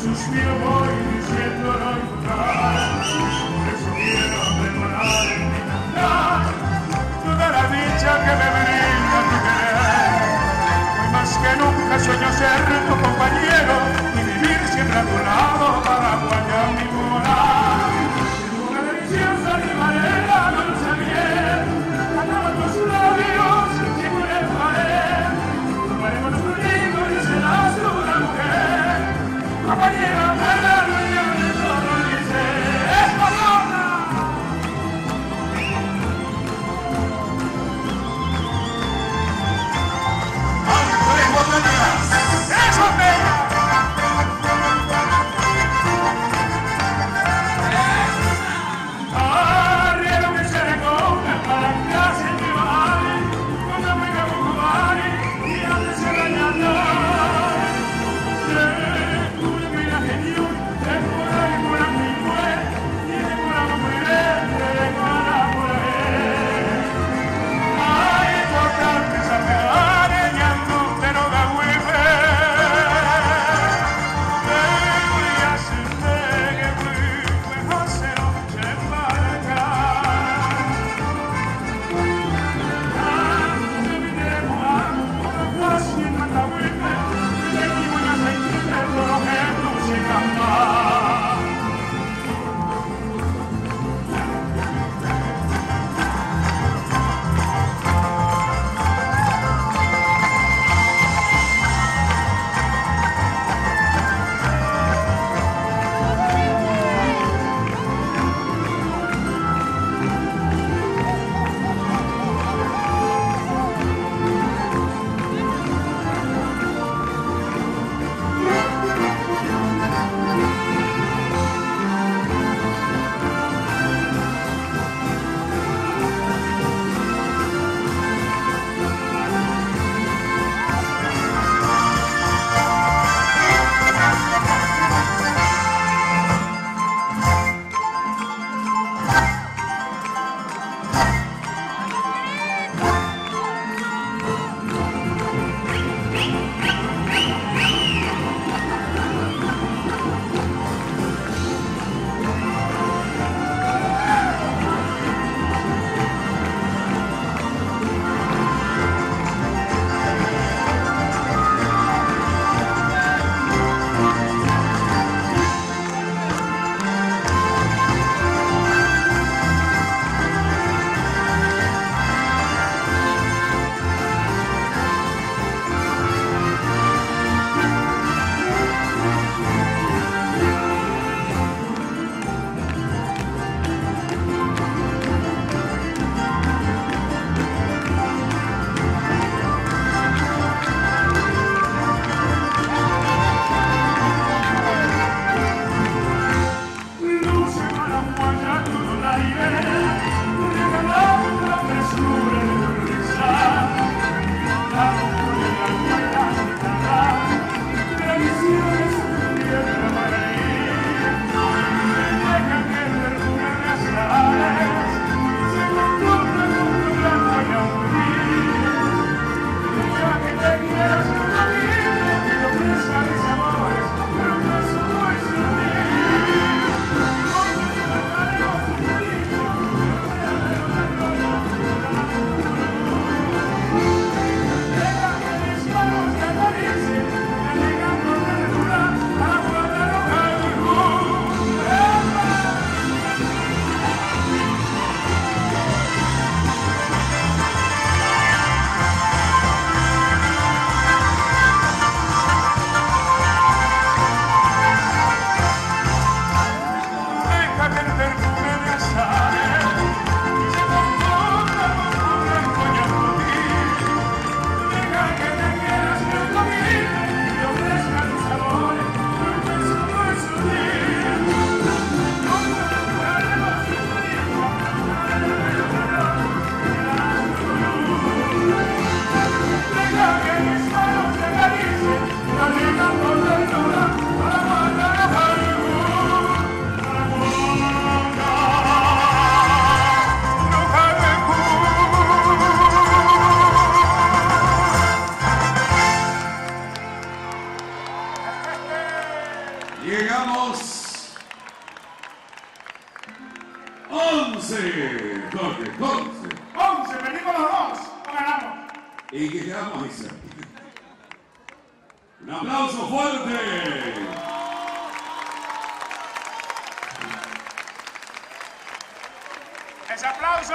Suspiro voy diciendo no hay lugar. 11. Jorge, 11. Perdimos los dos. O ganamos. ¿Y qué quedamos, Isa? Un aplauso fuerte. ¡Ese aplauso!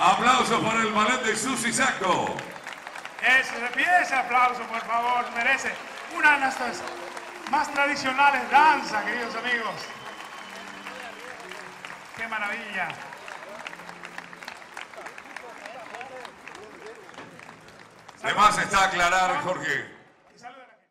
Aplauso para el ballet de Susy Sacco. Eso, se pide ese aplauso, por favor, merece. Una de nuestras más tradicionales danzas, queridos amigos. ¡Qué maravilla! Además está aclarar, Jorge,